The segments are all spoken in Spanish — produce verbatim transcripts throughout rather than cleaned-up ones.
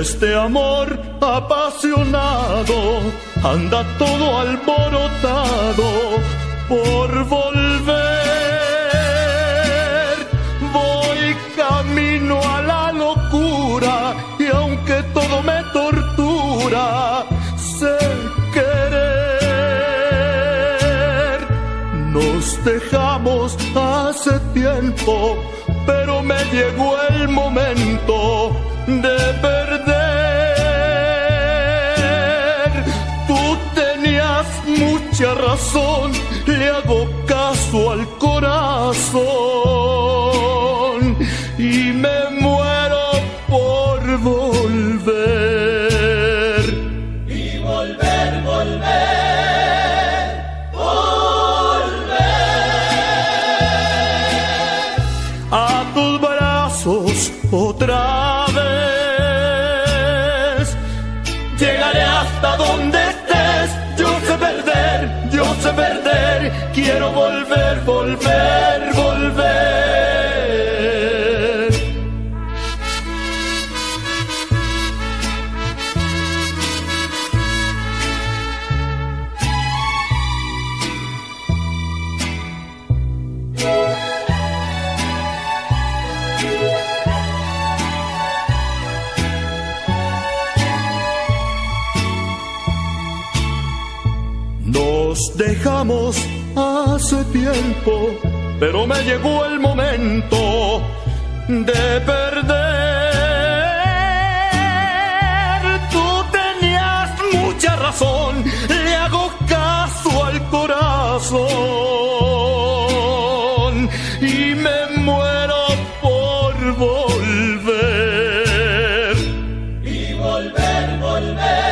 este amor apasionado anda todo alborotado por volver. Voy camino a la locura y aunque todo me tortura, sé querer. Nos dejamos hace tiempo, pero me llegó el momento de perder. Tú tenías mucha razón, le hago caso al corazón y me muero por volver. Y volver, volver. Otra vez llegaré hasta donde estés. Yo sé perder, yo sé perder. Quiero volver, volver, volver. Nos dejamos hace tiempo, pero me llegó el momento de perder. Tú tenías mucha razón, le hago caso al corazón y me muero por volver. Y volver, volver.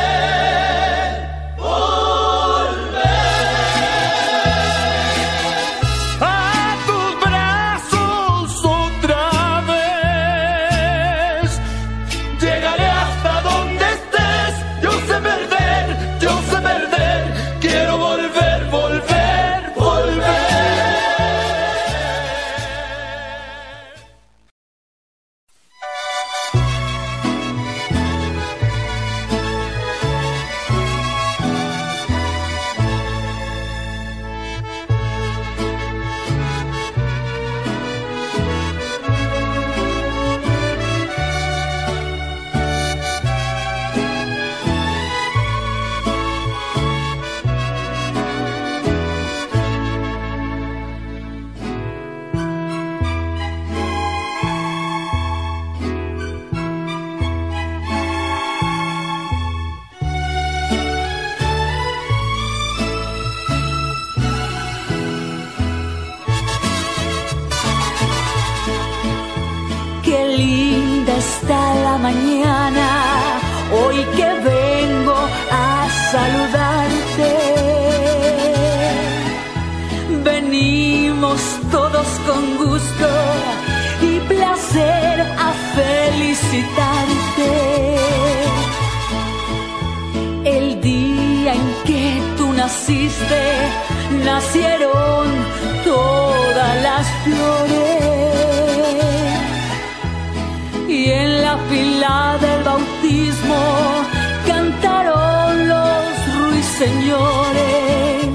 Hoy que vengo a saludarte, venimos todos con gusto y placer a felicitarte. El día en que tú naciste, nacieron todas las flores. Y en la fila del bautismo cantaron los ruiseñores.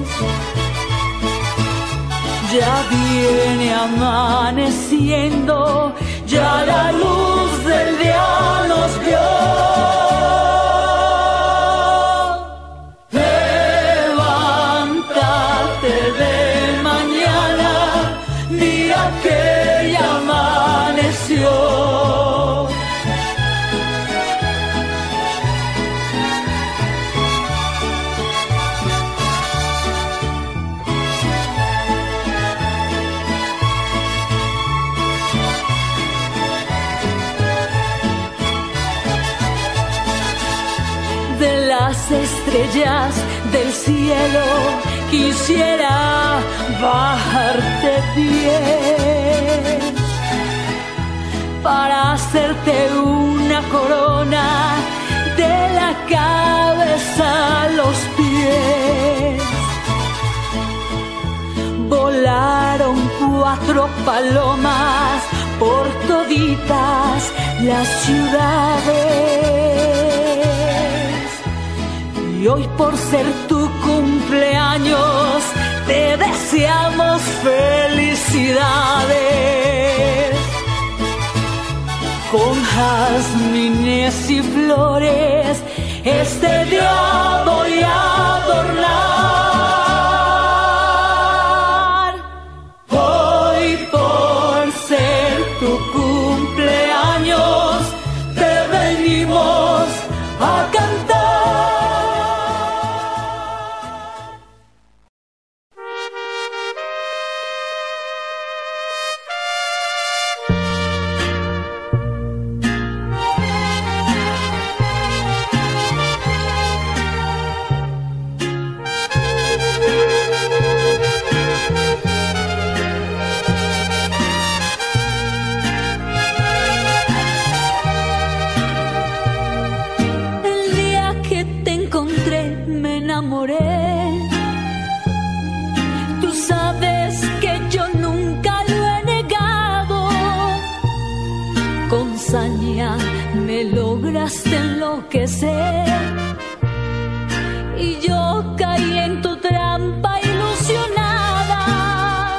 Ya viene amaneciendo, ya la luz del día nos vio. Estrellas del cielo quisiera bajarte bien para hacerte una corona de la cabeza a los pies. Volaron cuatro palomas por toditas las ciudades. Y hoy por ser tu cumpleaños te deseamos felicidades. Con jazmines y flores este día voy a adornar. Me lograste enloquecer y yo caí en tu trampa ilusionada.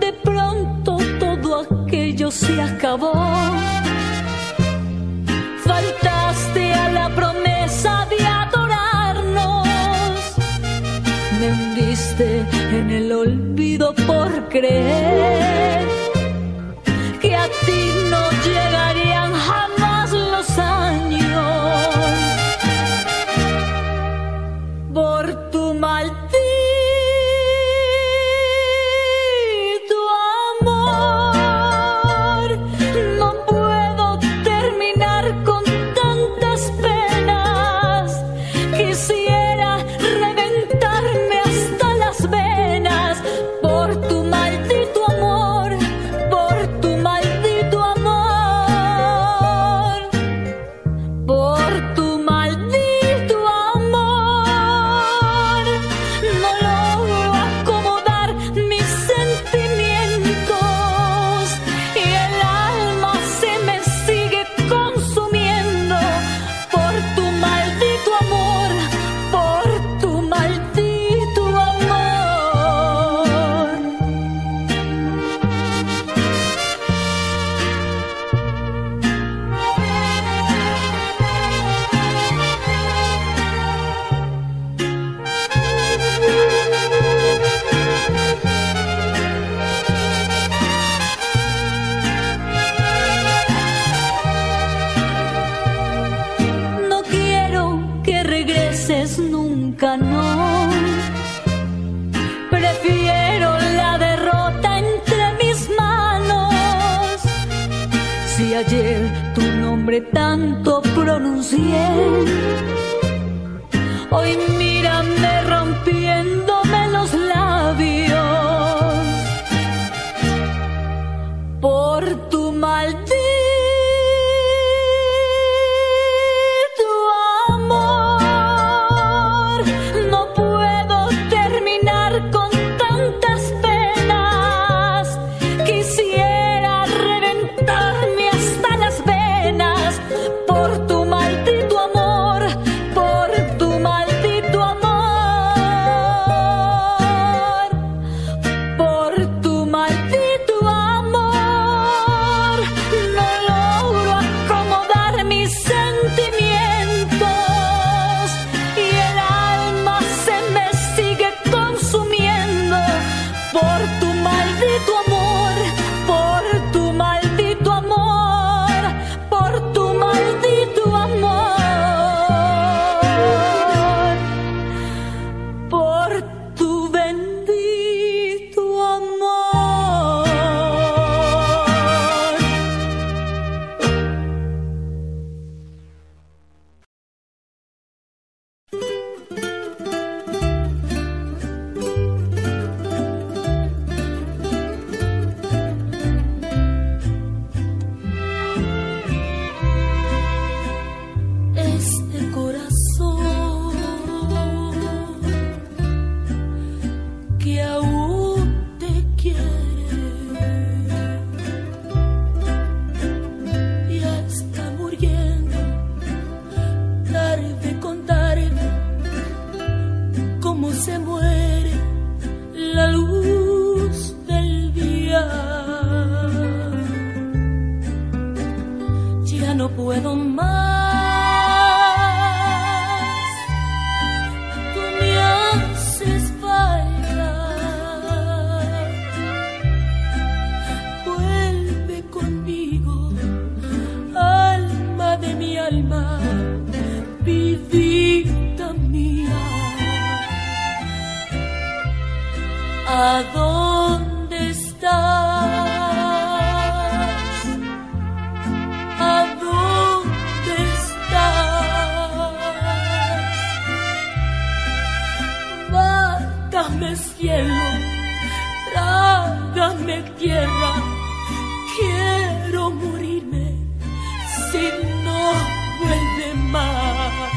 De pronto todo aquello se acabó. Faltaste a la promesa de adorarnos. Me hundiste en el olvido por creer que a ti no llegarían jamás los años. Por tu maldito amor no puedo terminar con tantas penas. Quisiera reventarme hasta las venas por tu maldito amor. Ayer tu nombre tanto pronuncié, hoy mírame rompiéndome los labios por tu maldito amor. No puedo terminar con tantas penas. Quisiera reventarme por tu maldito amor, por tu maldito amor, por tu maldito amor. No logro acomodar mis sentimientos y el alma se me sigue consumiendo por tu maldito amor, por tu maldito amor, por tu ¿A dónde estás? ¿A dónde estás? Mátame cielo, trágame tierra, quiero morirme si no vuelve más.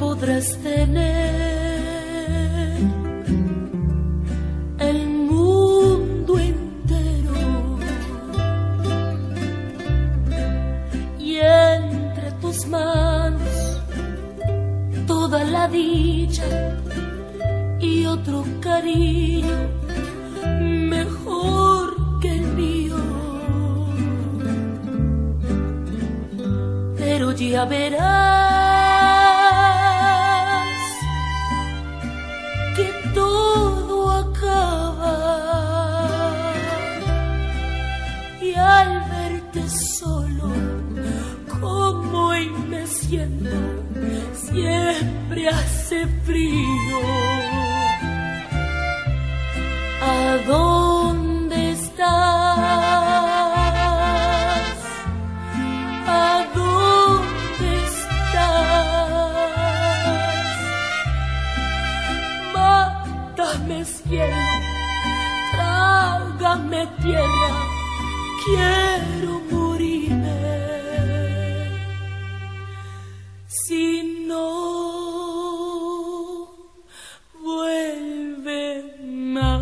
Podrás tener el mundo entero y entre tus manos toda la dicha y otro cariño mejor que el mío, pero ya verás que todo acaba y al verte solo, como hoy me siento, siempre hace frío. ¿A dónde estás? ¿A dónde estás? Mátame cielo, trágame tierra, quiero morirme si no vuelve más.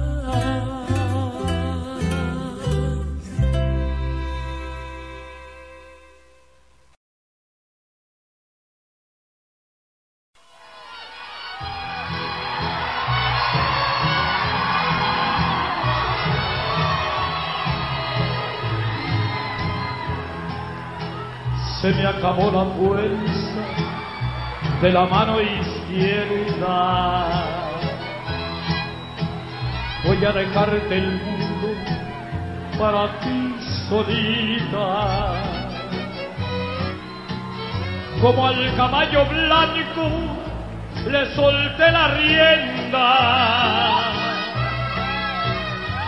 Se me acabó la fuerza de la mano izquierda. Voy a dejarte el mundo para ti solita. Como al caballo blanco le solté la rienda,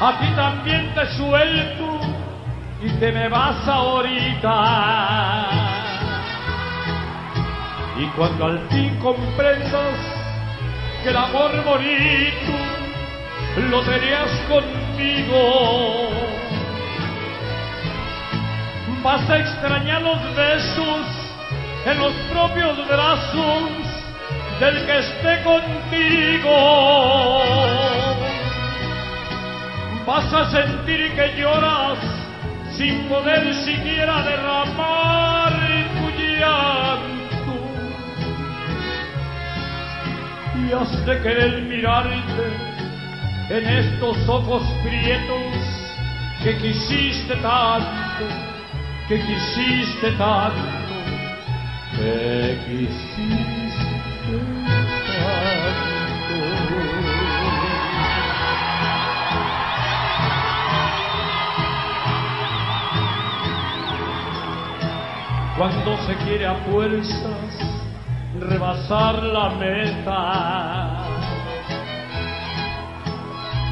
a ti también te suelto y te me vas ahorita. Y cuando al fin comprendas que el amor bonito lo tenías conmigo, vas a extrañar los besos en los propios brazos del que esté contigo. Vas a sentir que lloras sin poder siquiera derramar tu llanto. Y has de querer mirarte en estos ojos prietos que quisiste tanto, que quisiste tanto, que quisiste tanto. Cuando se quiere a fuerzas rebasar la meta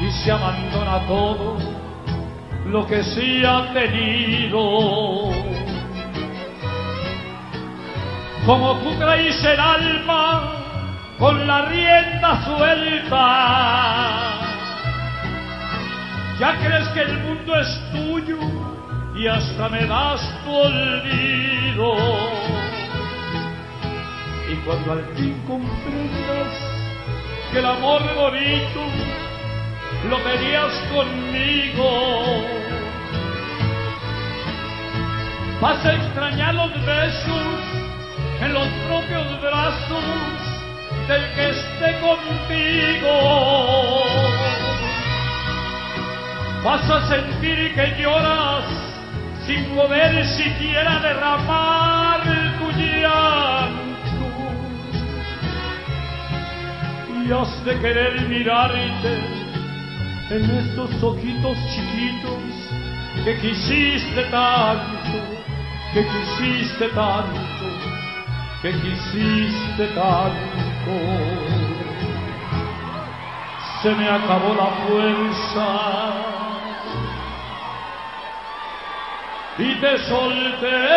y se abandona todo lo que sí ha tenido, como tú traes el alma con la rienda suelta, ya crees que el mundo es tuyo y hasta me das tu olvido. Y cuando al fin comprendas que el amor bonito lo tenías conmigo, vas a extrañar los besos en los propios brazos del que esté contigo. Vas a sentir que lloras sin poder siquiera derramar tu llanto. Y has de querer mirarte en estos ojitos chiquitos que quisiste tanto, que quisiste tanto, que quisiste tanto. Se me acabó la fuerza y te solté.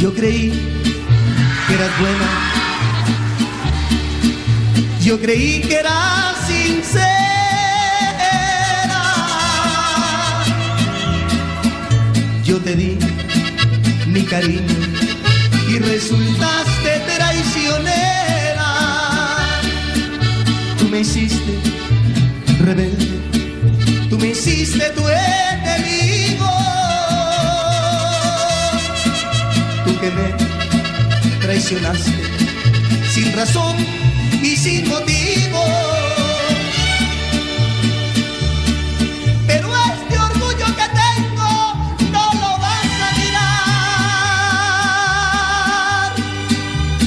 Yo creí que eras buena, yo creí que eras sincera, yo te di mi cariño y resultaste traicionera. Tú me hiciste rebelde, tú me hiciste tu enemigo, que me traicionaste sin razón y sin motivo. Pero este orgullo que tengo no lo vas a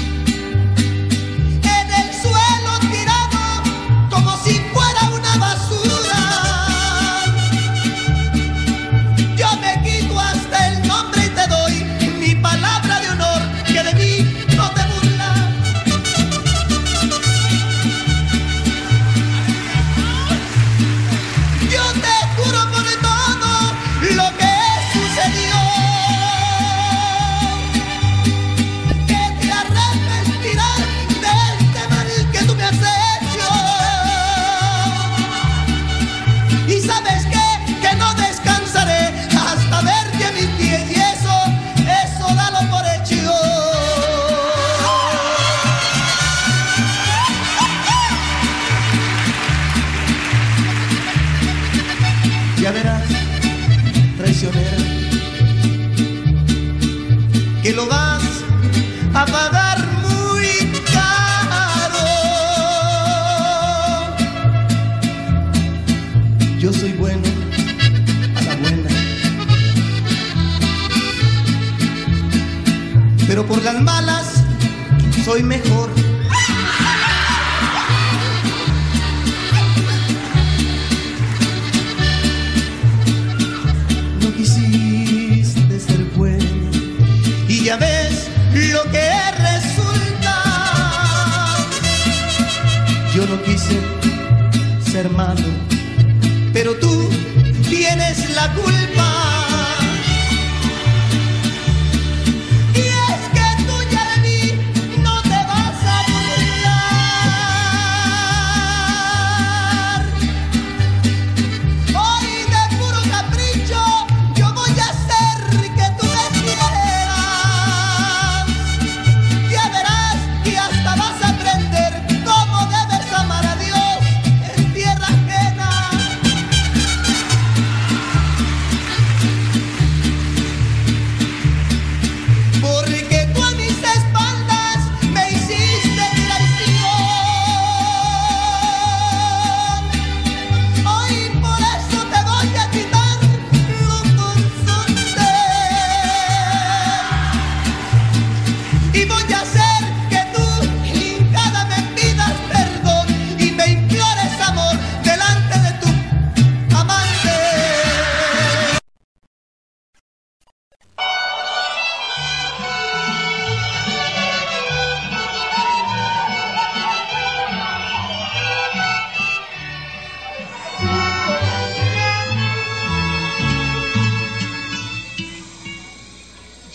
mirar. En el suelo tirado como si fuera una basura. Yo me quito hasta el nombre y te doy mi palabra. Ya verás, traicionera, que lo vas a pagar muy caro. Yo soy bueno a la buena, pero por las malas soy mejor. Ya ves lo que resulta. Yo no quise ser malo, pero tú tienes la culpa.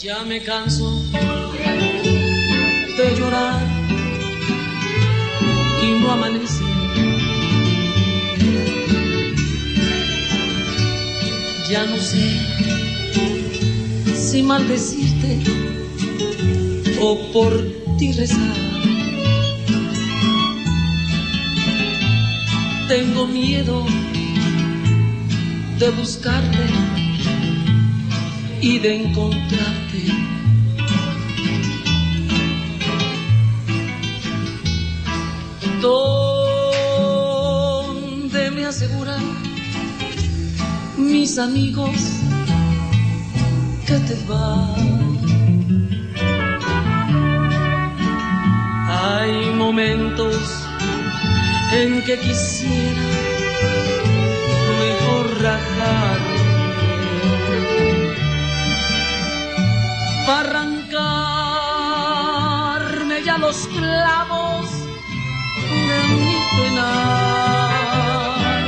Ya me canso de llorar y no amanece. Ya no sé si maldecirte o por ti rezar. Tengo miedo de buscarte y de encontrarte. ¿Dónde me aseguran mis amigos catedral. Hay momentos en que quisiera mejor rajarme, para arrancarme ya los clavos de mi penar,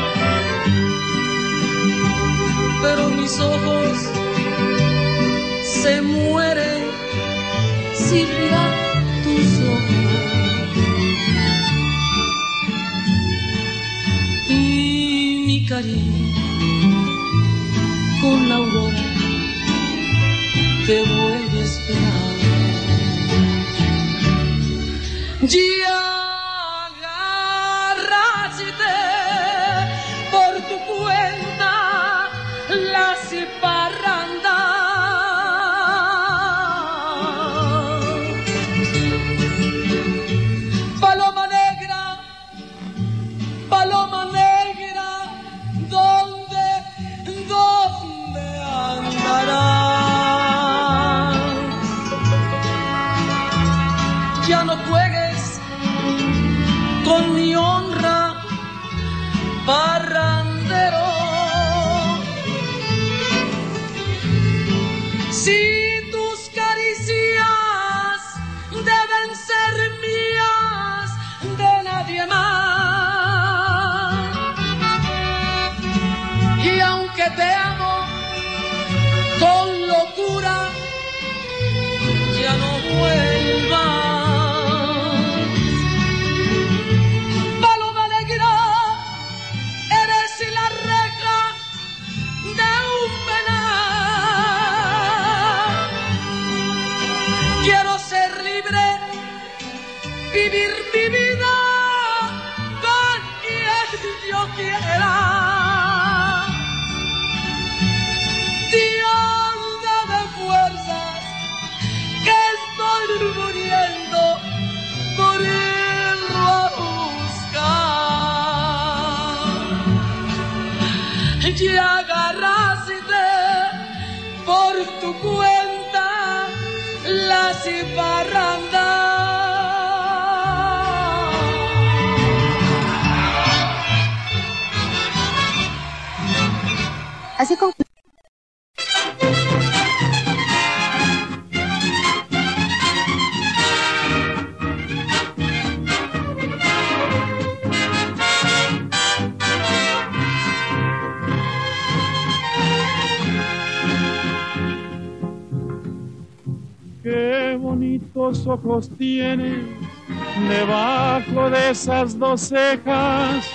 pero mis ojos se mueren sin mirar tus ojos. Cariño, con la aurora te vuelvo a esperar. Ya agárrate por tu cuenta las parrandas. Paloma negra, paloma negra, ya no juegues con mi honra, parrandero. Si tus caricias deben ser mías, de nadie más. Y aunque te amo con locura, ya no vuelvas. Quiero ser libre, vivir mi vida con quien yo quiera. Dios, dame fuerzas, que estoy muriendo por irlo a buscar. Y agarraste por tu cuerpo las parrandas. Así concluye. Qué bonitos ojos tienes debajo de esas dos cejas,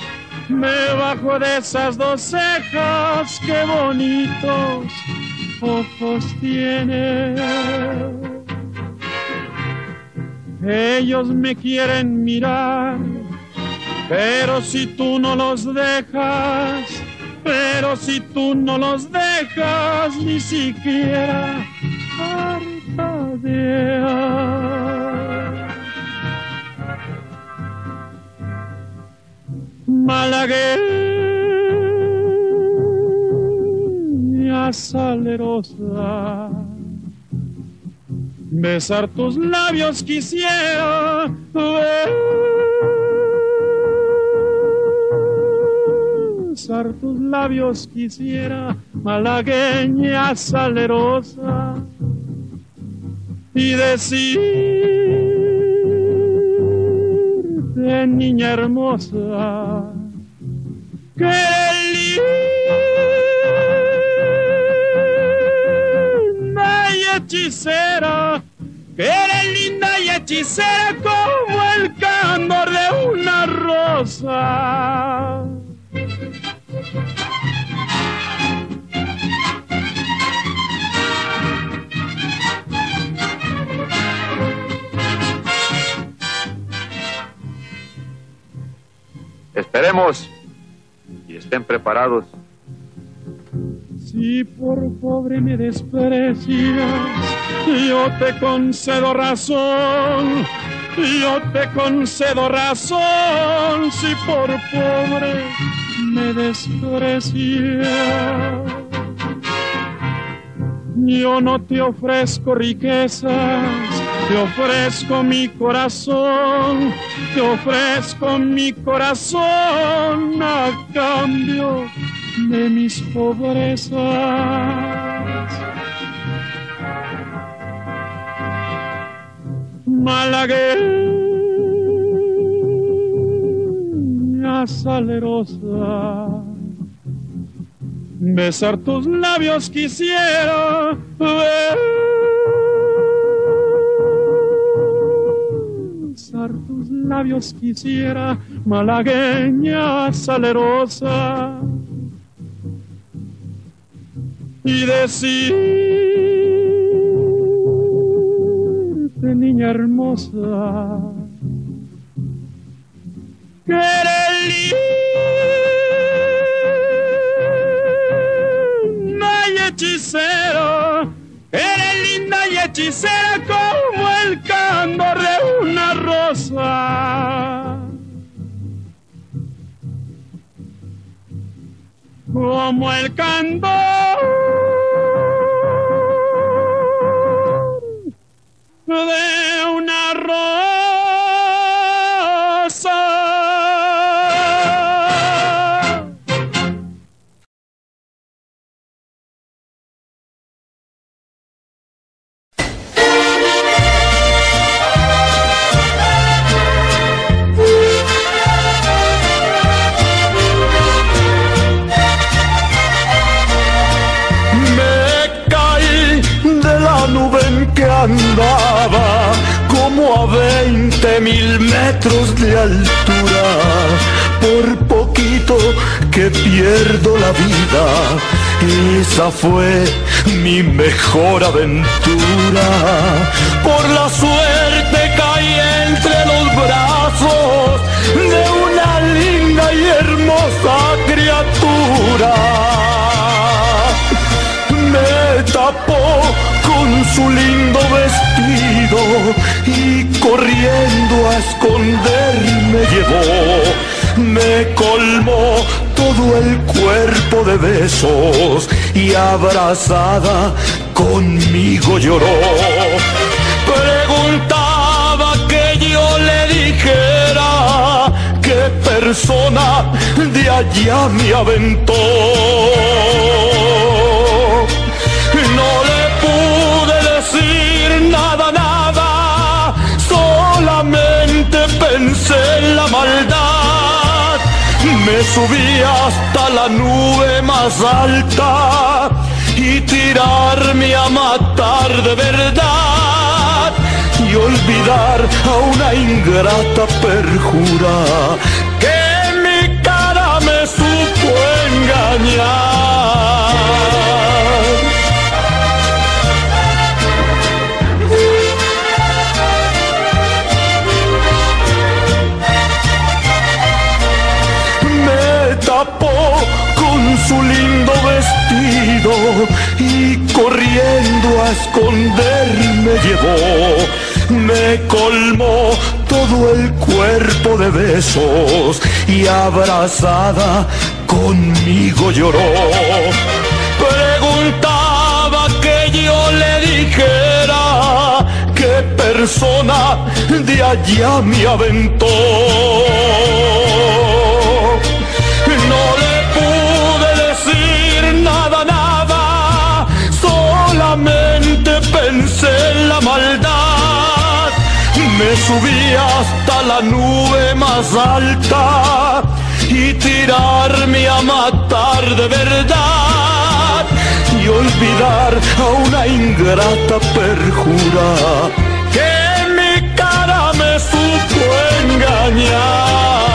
debajo de esas dos cejas, qué bonitos ojos tienes. Ellos me quieren mirar, pero si tú no los dejas, pero si tú no los dejas, ni siquiera parpadear. Malagueña salerosa, besar tus labios quisiera, besar tus labios quisiera, malagueña salerosa, y decirte, niña hermosa, que eres linda y hechicera, que eres linda y hechicera como el candor de una rosa. Esperemos y estén preparados. Si por pobre me desprecias, yo te concedo razón, yo te concedo razón. Si por pobre me desprecias, Yo no te ofrezco riquezas, te ofrezco mi corazón, te ofrezco mi corazón a cambio de mis pobrezas. Malagueña salerosa, besar tus labios quisiera, besar tus labios quisiera, malagueña salerosa, y decirte, niña hermosa, que eres linda y hechicera, eres linda y hechicera como el candor de una rosa, como el candor de una rosa. Me caí de la nube en que andaba, como a veinte mil metros de altura, por poquito que pierdo la vida, y esa fue mi mejor aventura. Por la suerte caí entre los brazos de una linda y hermosa criatura. Me tapó con su lindo vestido y corriendo a esconderme llevó. Me colmó todo el cuerpo de besos y abrazada conmigo lloró. Preguntaba que yo le dijera qué persona de allá me aventó. Nada, nada, solamente pensé en la maldad. Me subí hasta la nube más alta y tirarme a matar de verdad, y olvidar a una ingrata perjura que mi cara me supo engañar. Su lindo vestido y corriendo a esconderme llevó. Me colmó todo el cuerpo de besos y abrazada conmigo lloró. Preguntaba que yo le dijera qué persona de allá me aventó. No le pensé en la maldad, me subí hasta la nube más alta y tirarme a matar de verdad, y olvidar a una ingrata perjura que mi cara me supo engañar.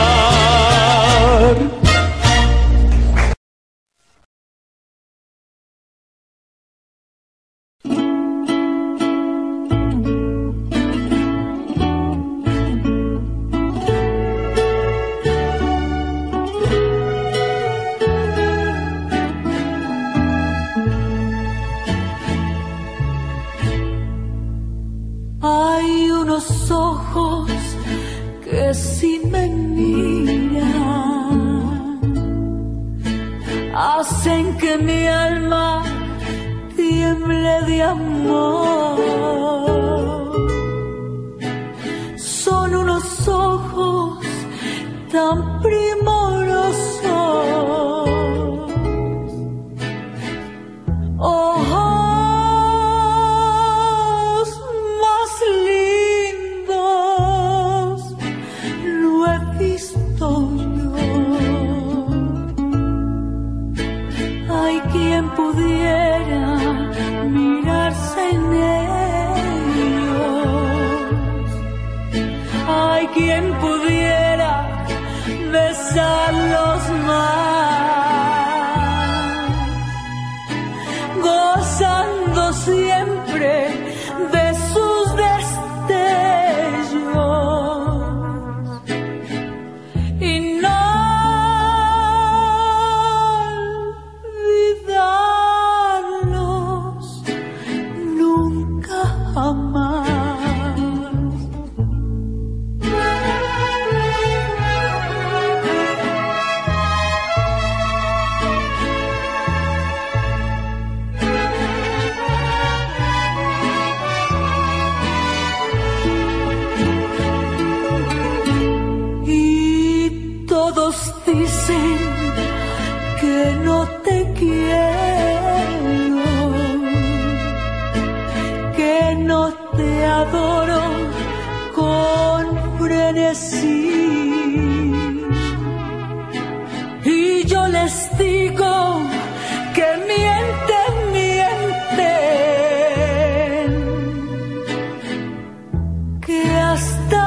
Ojos que si me miran hacen que mi alma tiemble de mi amor. Son unos ojos tan primorosos, ojos más lindos no he visto yo. Hay quien pudiera mirarse en ellos, hay quien pudiera besarlos más, gozando siempre de sus destellos, y no olvidarlos nunca jamás. Dicen que no te quiero, que no te adoro con frenesí, y yo les digo que mienten, mienten, que hasta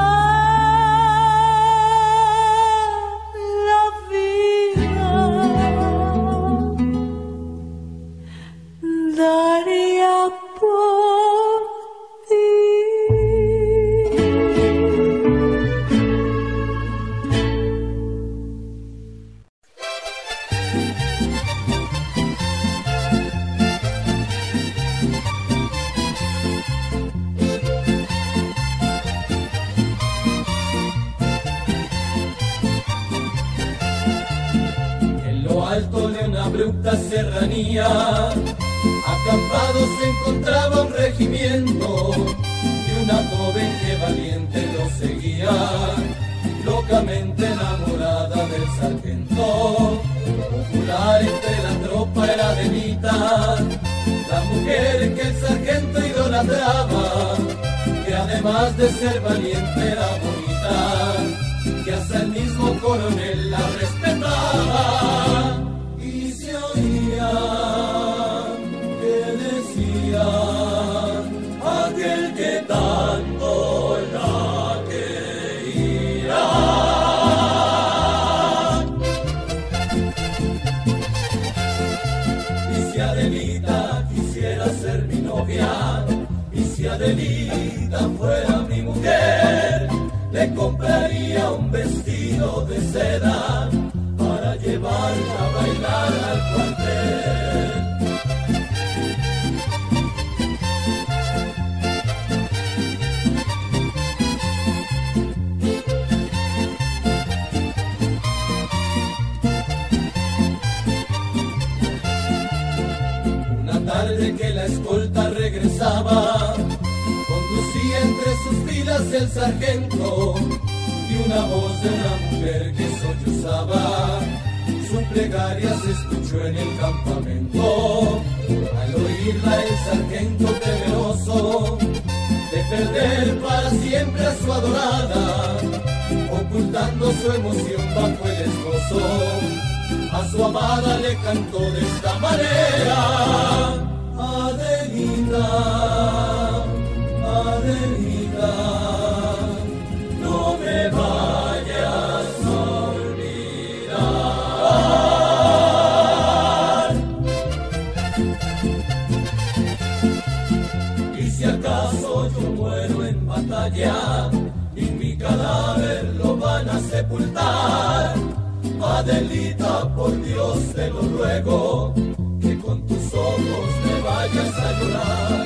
abrupta serranía, acampados se encontraba un regimiento, y una joven que valiente lo seguía, locamente enamorada del sargento. Popular entre la tropa era Adelita, la mujer que el sargento idolatraba, que además de ser valiente era bonita, que hasta el mismo coronel la respetaba. Y si Adelita fuera mi mujer, le compraría un vestido de seda para llevarla a bailar al cuartel. Una tarde que la escolta regresaba, conducía entre sus filas el sargento, y una voz de una mujer que sollozaba, su plegaria se escuchó en el campamento. Al oírla el sargento temeroso de perder para siempre a su adorada, ocultando su emoción bajo el esbozo, a su amada le cantó de esta manera: Adelita, Adelita, no me vayas a olvidar. Y si acaso yo muero en batalla y mi cadáver lo van a sepultar, Adelita, por Dios te lo ruego, que con tus ojos me vayas a llorar.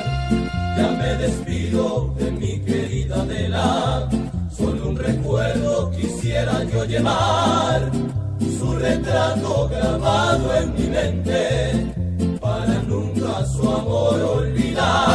Ya me despido de mi querida Adela, solo un recuerdo quisiera yo llevar, su retrato grabado en mi mente, para nunca su amor olvidar.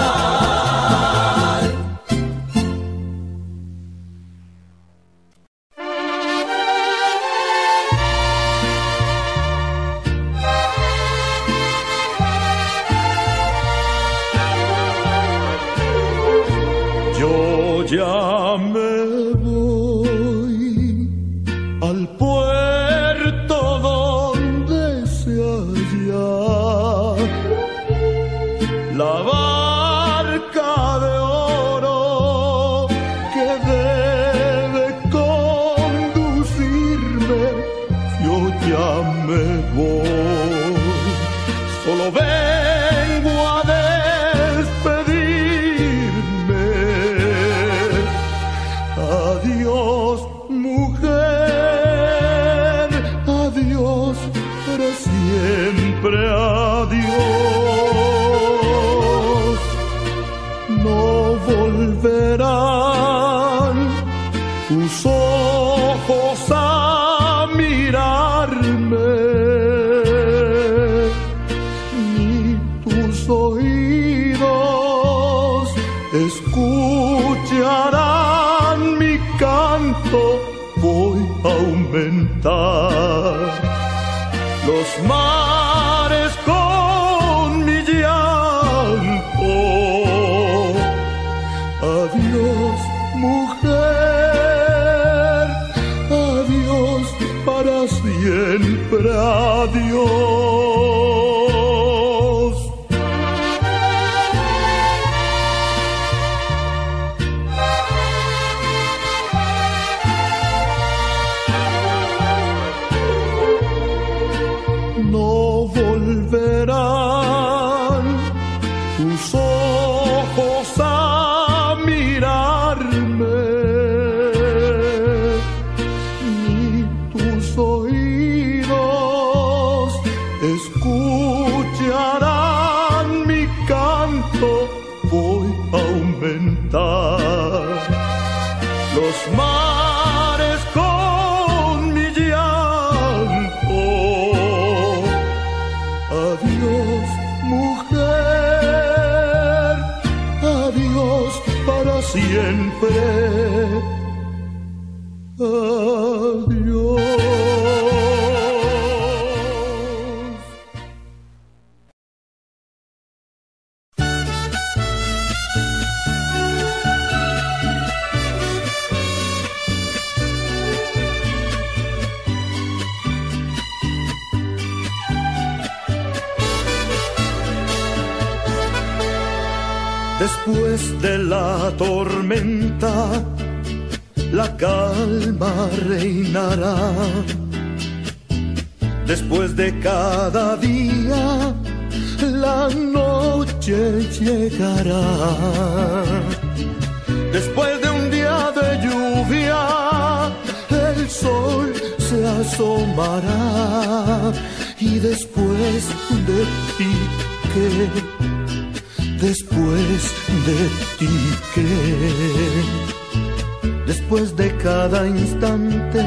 la barca de oro que debe conducirme, yo ya me voy. Solo vengo a despedirme. Adiós, mujer, adiós, para siempre adiós. No volverán tus ojos a mirarme, ni tus oídos escucharán mi canto. Voy a aumentar los mares con mi llanto. Adiós, mujer, adiós, para siempre adiós. No volverán tus ojos a mirarme, ni tus oídos escucharán mi canto. Voy a aumentar los mares con mi llanto. Adiós, mujer, adiós, para siempre adiós. Después de la tormenta, la calma reinará. Después de cada día, la noche llegará. Después de un día de lluvia, el sol se asomará. Y después de ti, ¿qué? Después de ti, ¿qué? Después de cada instante,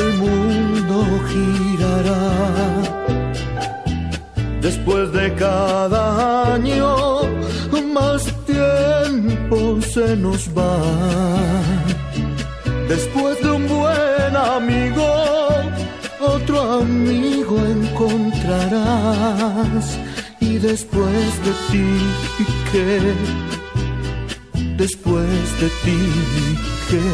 el mundo girará. Después de cada año, más tiempo se nos va. Después de un buen amigo, otro amigo encontrarás. Y después de ti, ¿qué? Después de ti, ¿qué?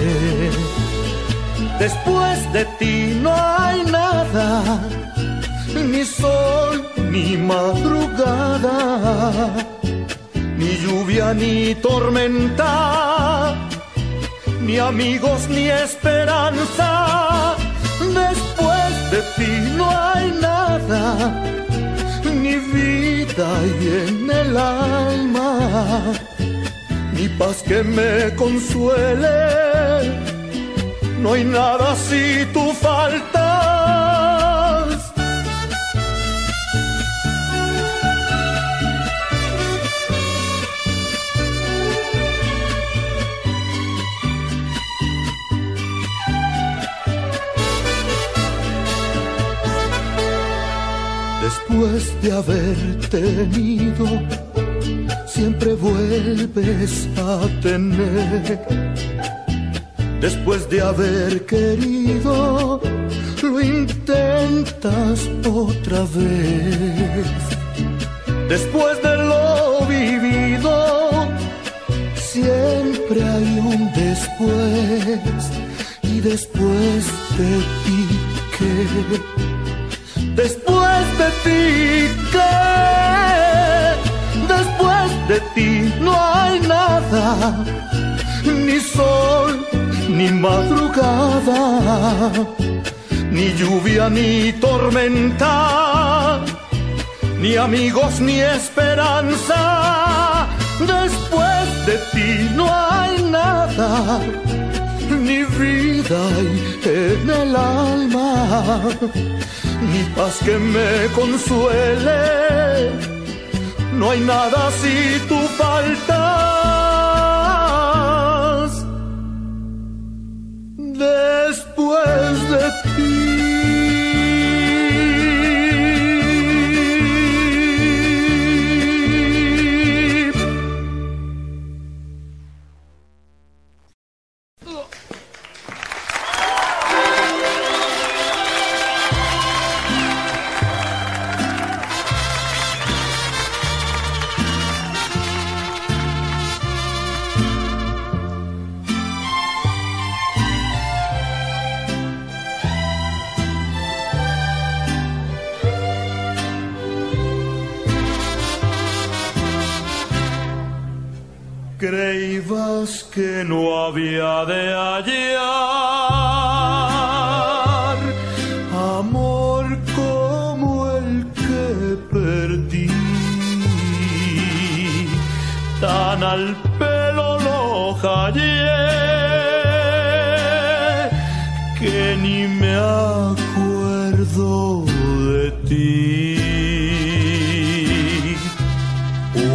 Después de ti no hay nada, ni sol, ni madrugada, ni lluvia, ni tormenta, ni amigos, ni esperanza. Después de ti no hay nada, ni vida y en el alma, ni paz que me consuele. No hay nada si tú faltas. Después de haber tenido, siempre vuelves a tener. Después de haber querido, lo intentas otra vez. Después de lo vivido, siempre hay un después. Y después de ti, ¿qué? Después de ti, ¿qué? de ti no hay nada, ni sol, ni madrugada, ni lluvia, ni tormenta, ni amigos, ni esperanza. Después de ti no hay nada, ni vida en el alma, ni paz que me consuele. No hay nada si tú faltas. Después de ti. Creíbas que no había de hallar amor como el que perdí, tan al pelo lo hallé que ni me acuerdo de ti.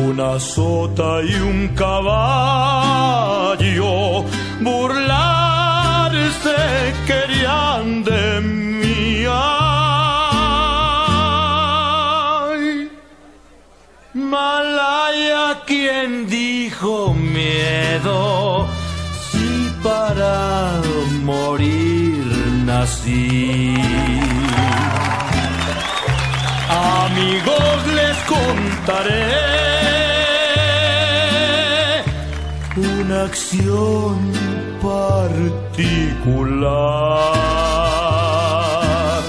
Una sota y un caballo burlarse querían de mí. Ay, malaya, quien dijo miedo, si para morir nací. Amigos, les contaré una acción particular.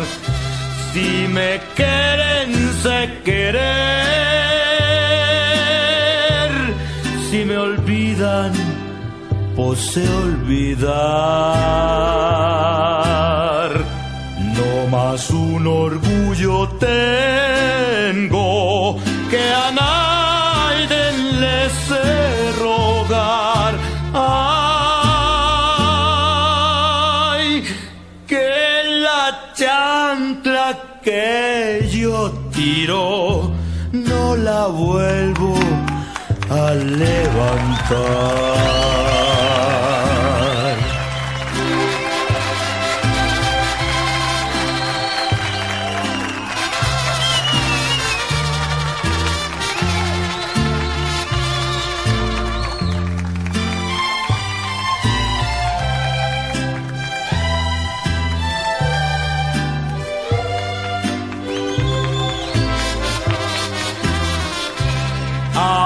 Si me quieren, sé querer. Si me olvidan, posé olvidar. No más un orgullo tengo que a nadie le sé rogar. Ay, que la chancla que yo tiro no la vuelvo a levantar.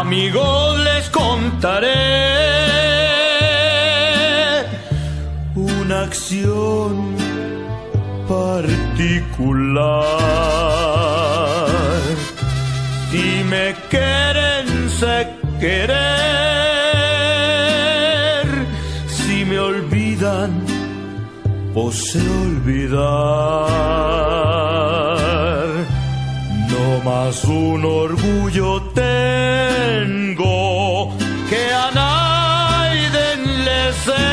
Amigos, les contaré una acción particular. Si me quieren, sé querer. Si me olvidan, posé olvidar. No más un orgullo tengo que a nadie le sé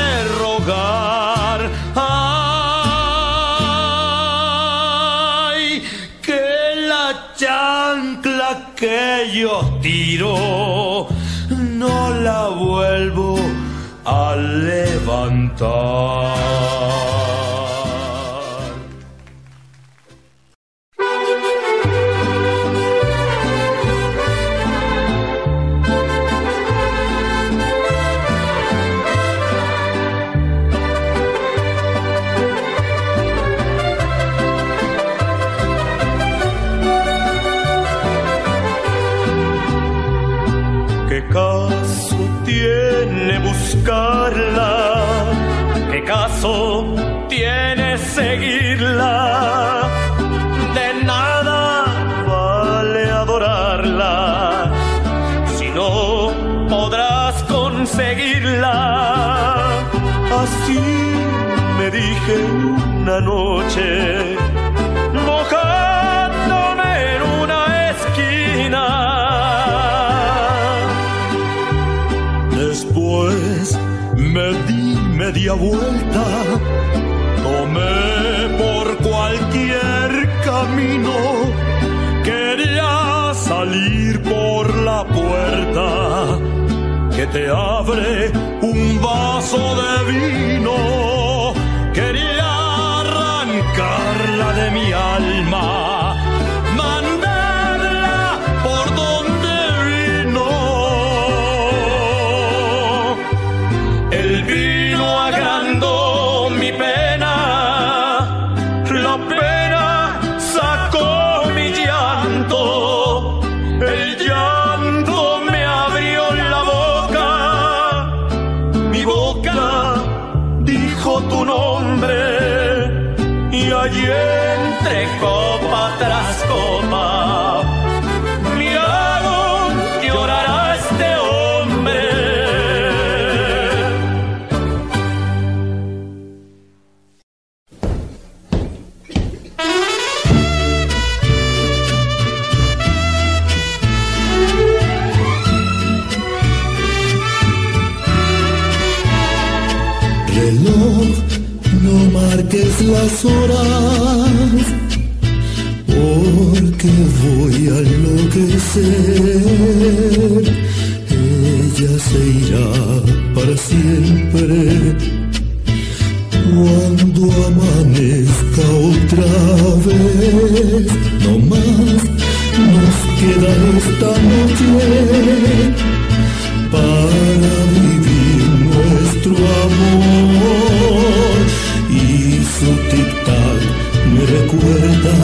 rogar. Ay, que la chancla que yo tiro no la vuelvo a levantar. ¿Qué caso tiene seguirla? De nada vale adorarla, si no conseguirla. Así me dije una noche, mojándome en una esquina. Después me di media vuelta, tomé por cualquier camino, quería salir por la puerta que te abre un vaso de vino, quería arrancarla de mi alma, mandarla por donde vino. El vino agrandó mi pena, la pena sacó mi llanto, el llanto tu nombre, y allí entre copa tras copa miraron llorar a este hombre. Las horas, porque voy a enloquecer. Ella se irá para siempre cuando amanezca otra vez. No más nos queda esta noche para vivir nuestro amor. Y su tic-tac me recuerda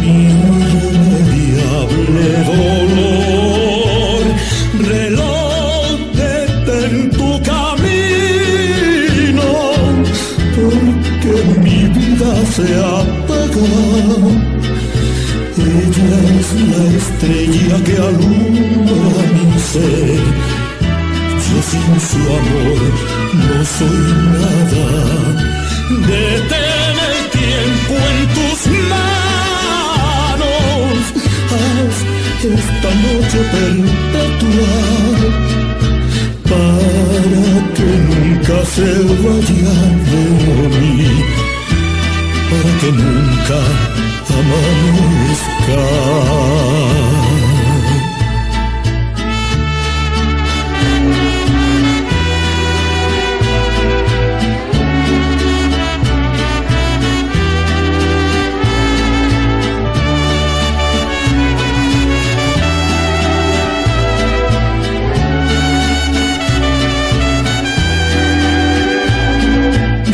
mi irremediable dolor. Reloj, detén tu camino, porque mi vida se apaga. Ella es la estrella que alumbra mi ser. Yo sin su amor no soy nada. Detén el tiempo en tus manos, haz esta noche perpetua para que nunca se vaya de mí, para que nunca amanezca.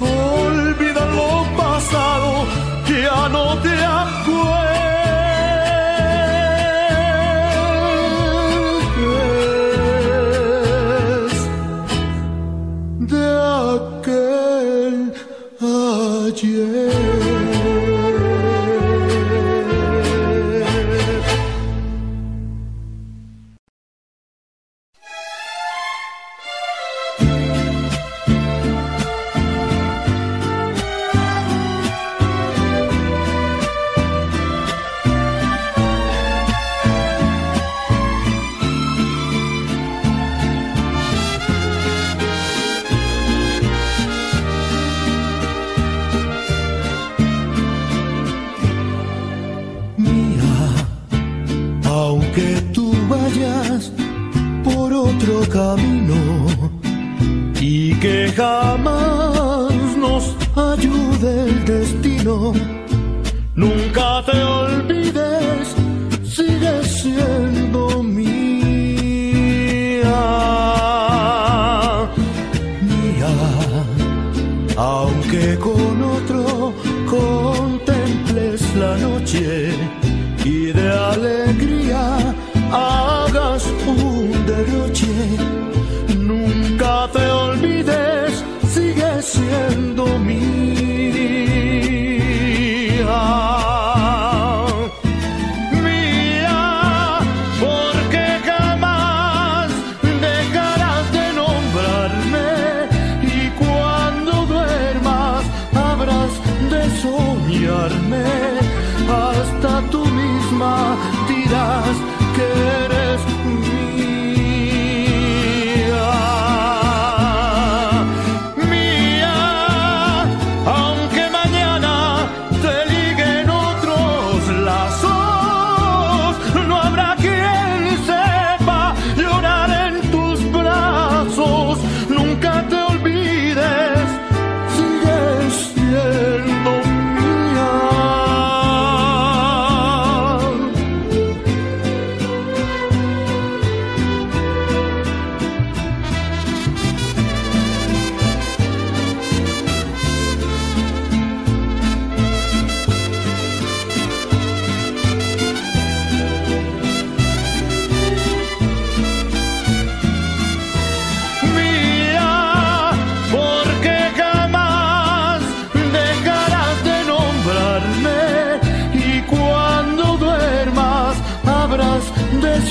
Olvida lo pasado, ya no te acuerdes de aquel ayer.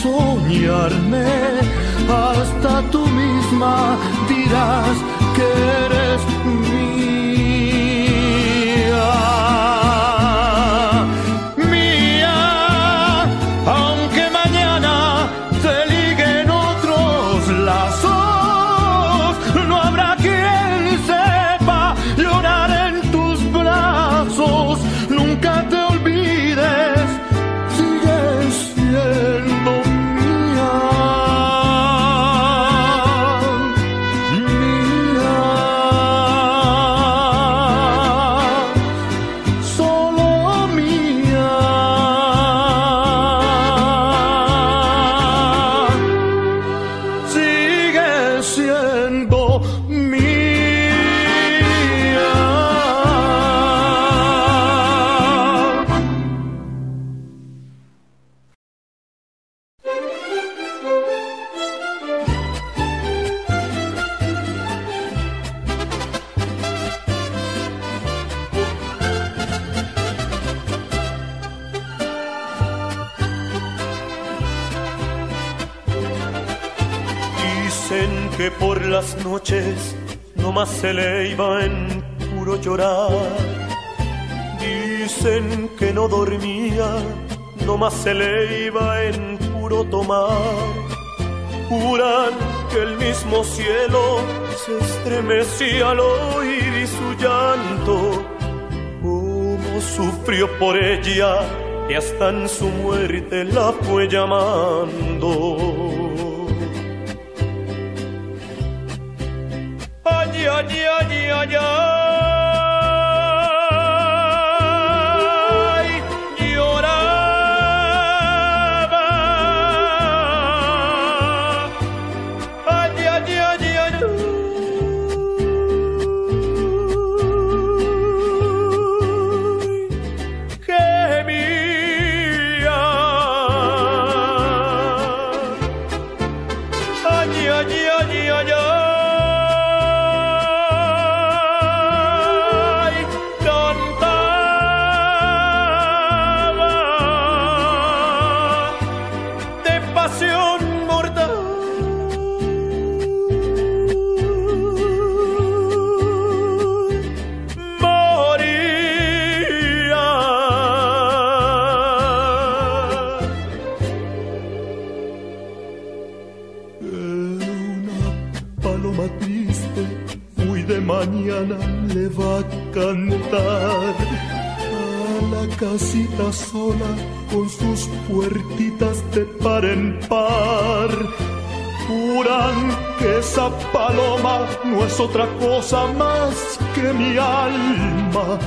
Soñarme hasta tú misma dirás que eres mía, mía, aunque mañana te liguen otros lazos, no habrá quien sepa llorar en tus brazos, nunca te olvides, sigues siendo que por las noches no más se le iba en puro llorar. Dicen que no dormía, no más se le iba en puro tomar. Juran que el mismo cielo se estremecía al oír y su llanto. Cómo sufrió por ella, y hasta en su muerte la fue llamando. Ay, ay, ay, ay, lloraba. Ay, ay, ay, ay, gemía. Ay, ay, ay, ay, ay. Le va a cantar a la casita sola con sus puertitas de par en par. Juran que esa paloma no es otra cosa más que mi alma,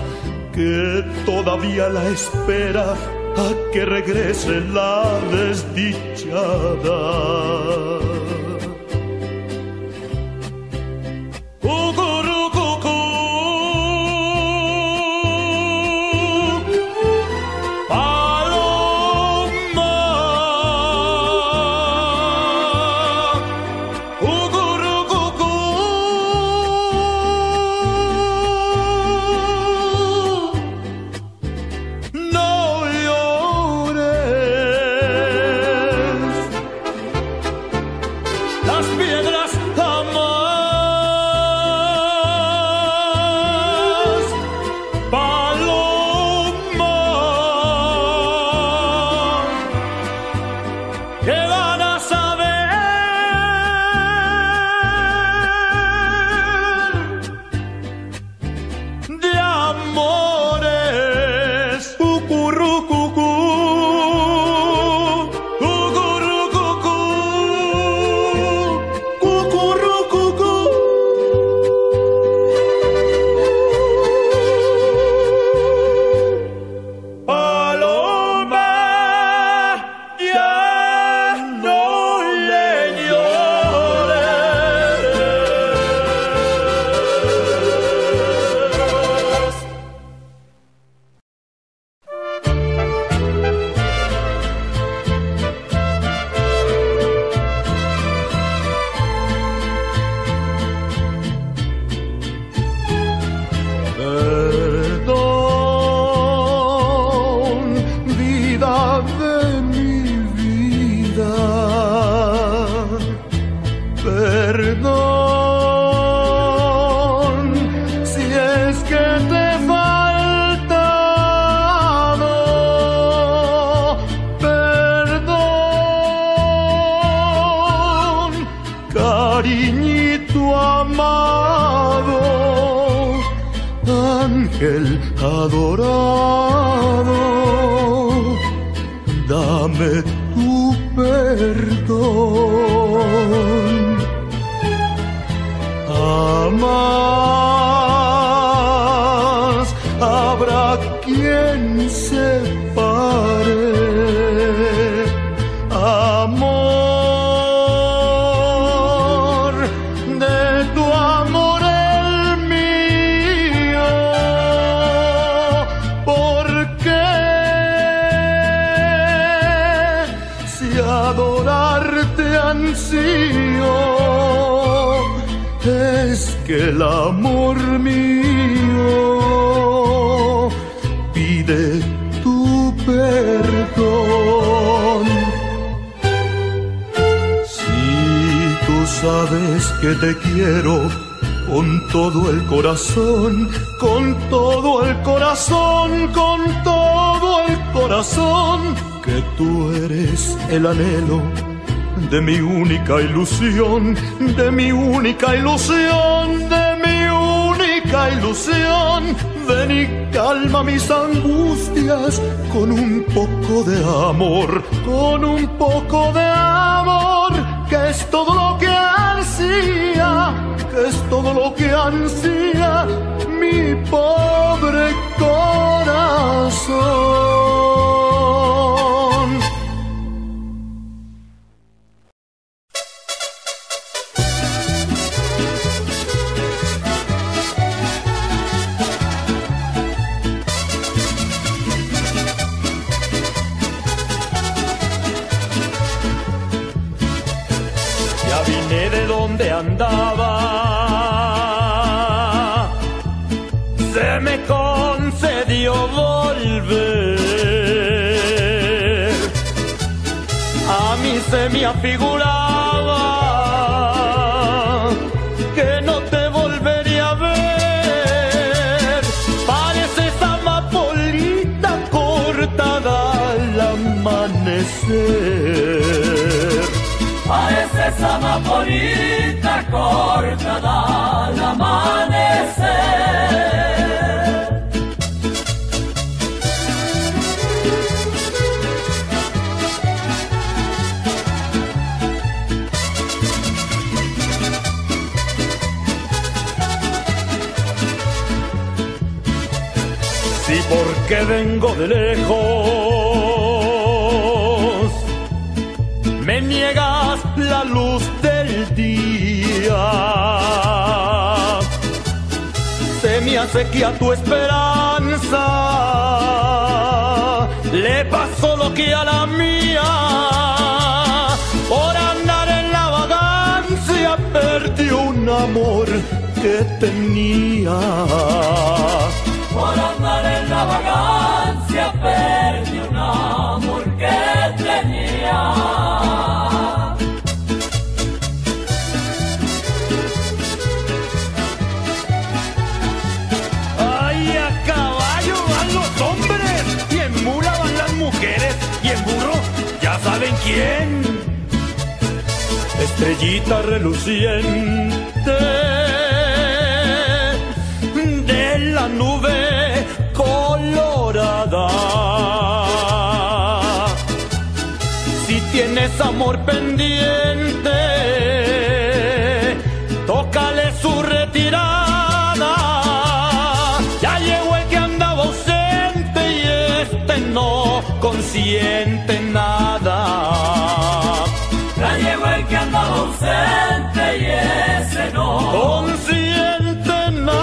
que todavía la espera a que regrese la desdichada. cariñito amado, ángel adorado, dame tu perdón. Jamás habrá quien separe amor de tu amor el mío, porque si adorarte ansío, es que el amor mío pide tu perdón. Si tú sabes que te quiero con todo el corazón, con todo el corazón, con todo el corazón, que tú eres el anhelo de mi única ilusión, de mi única ilusión, de mi única ilusión, ven y calma mis angustias con un poco de amor, con un poco de amor, que es todo lo que ansía, que es todo lo que ansía mi pobre corazón. Andaba, se me concedió volver. A mí se me afiguraba que no te volvería a ver. Pareces amapolita cortada al amanecer. Pareces amapolita cortada al amanecer. Si porque vengo de lejos me niegas la luz del día, se me acequia tu esperanza, le pasó lo que a la mía, por andar en la vagancia perdí un amor que tenía. Por andar en la vagancia perdí un amor que tenía. ¿Saben quién? Estrellita reluciente de la nube colorada. Si tienes amor pendiente, tócale su retirada. Ya llegó el que andaba ausente y este no consiente nada. Ya llegó el que andaba ausente y ese no consiente nada.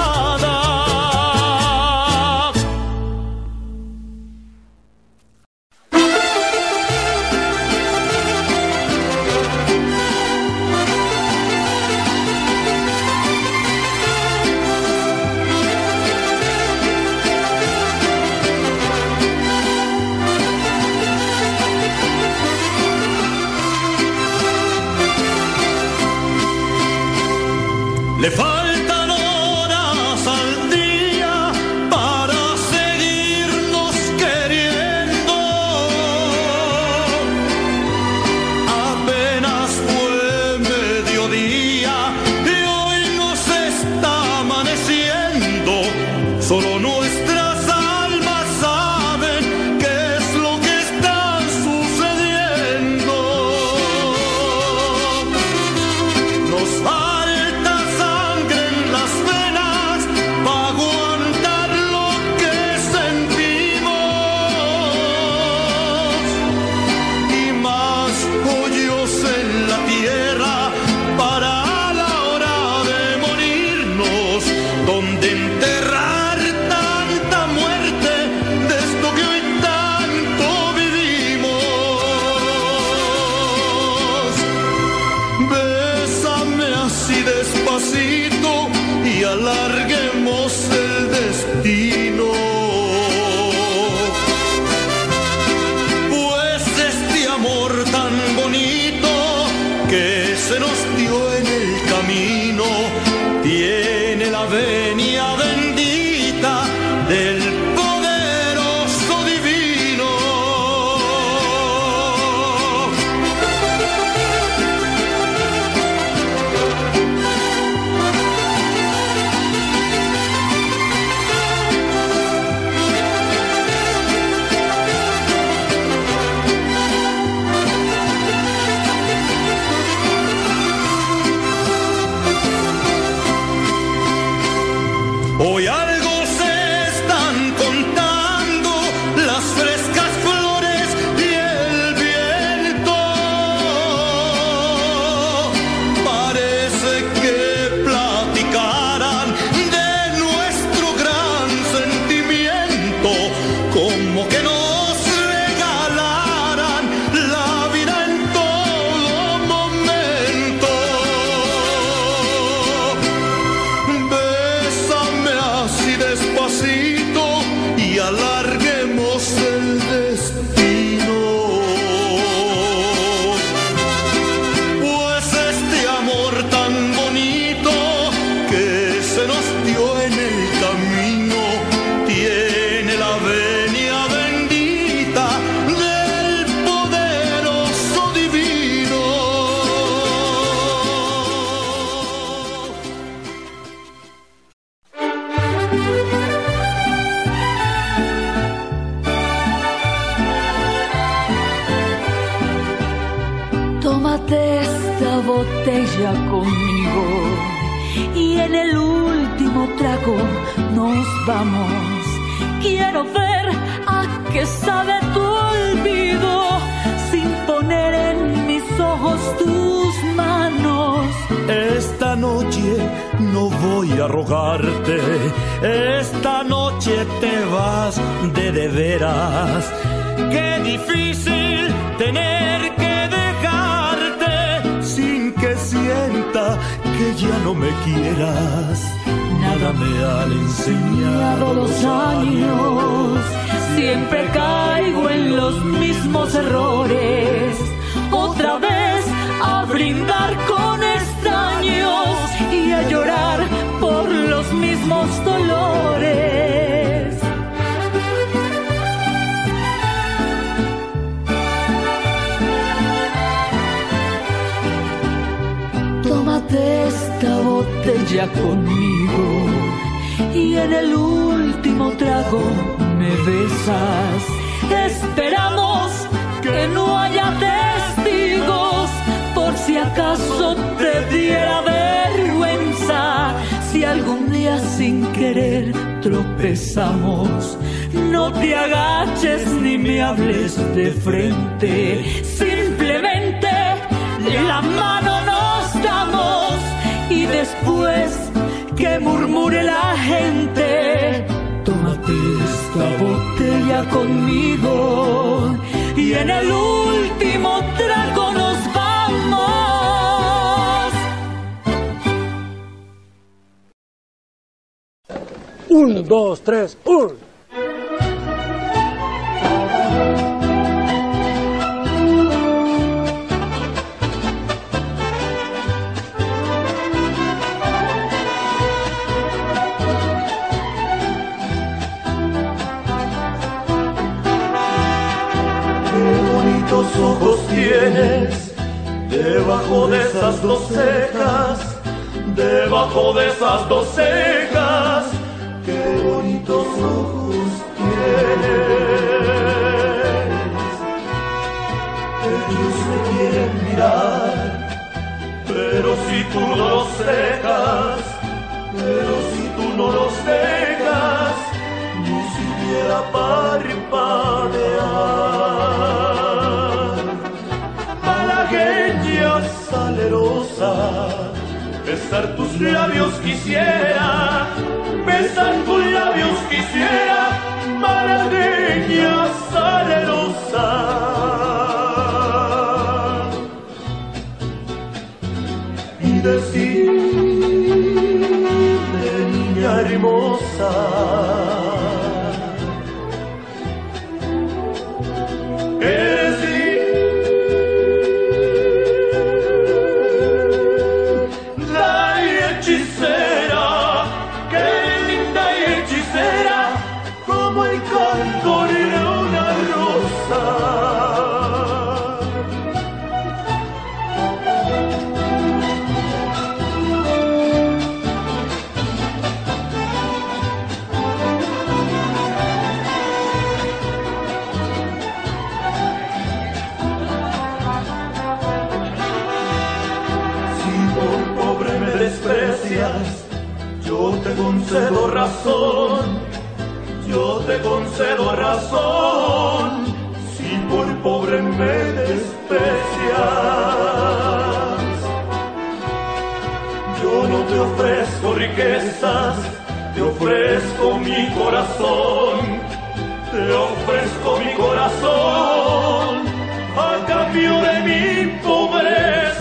Le faltan horas al día para seguirnos queriendo. Apenas fue mediodía Bésame así despacito y alarguemos el destino. Pues este amor tan bonito que se nos dio en el camino tiene la venia bendita del poderoso divino. Hoy algo se están contando las frescas flores y el viento. Parece que platicaran de nuestro gran sentimiento, como que nos regalaran la vida en todo momento. Bésame así despacito y alarguemos el destino. Pues este amor tan bonito que se nos dio en el camino tiene la venia bendita del poderoso divino. Tómate esta botella conmigo y en el último trago nos vamos. Quiero ver a qué sabe tu olvido sin poner en mis ojos tus manos. Esta noche no voy a rogarte, esta noche te vas de de veras. Qué difícil tener que dejarte sin que sienta que ya no me quieras. Nada me han enseñado los años, siempre caigo en los mismos errores. Otra vez a brindar con extraños y a llorar por los mismos dolores. Tómate esta botella conmigo y en el último trago me besas. Esperamos que no haya testigos por si acaso te diera vergüenza. Si algún día sin querer tropezamos, no te agaches ni me hables de frente. Simplemente la mano nos damos y después que murmure la gente, tómate esta botella conmigo y en el último trago nos vamos. Un, dos, tres, un. Los ojos tienes debajo de esas dos cejas, debajo de esas dos cejas, qué bonitos ojos tienes. Ellos me quieren mirar, pero si tú no los dejas, pero si tú no los dejas, ni siquiera parpadear. Besar tus labios quisiera, besar tus labios quisiera, malagueña salerosa. decirte, niña hermosa, que decir la hechicera, que linda y hechicera, como el cantor de una rosa. Yo te concedo razón, yo te concedo razón, si por pobre me desprecias. Yo no te ofrezco riquezas, te ofrezco mi corazón, te ofrezco mi corazón a cambio de mi pobreza.